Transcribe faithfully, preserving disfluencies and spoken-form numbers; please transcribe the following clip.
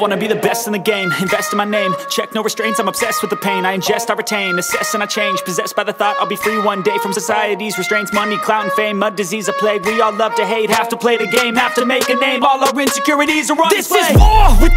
wanna be the best in the game, invest in my name. Check no restraints, I'm obsessed with the pain. I ingest, I retain, assess and I change. Possessed by the thought I'll be free one day from society's restraints. Money, clout and fame, mud, disease, a plague. We all love to hate, have to play the game, have to make a name. All our insecurities are on display. This is war with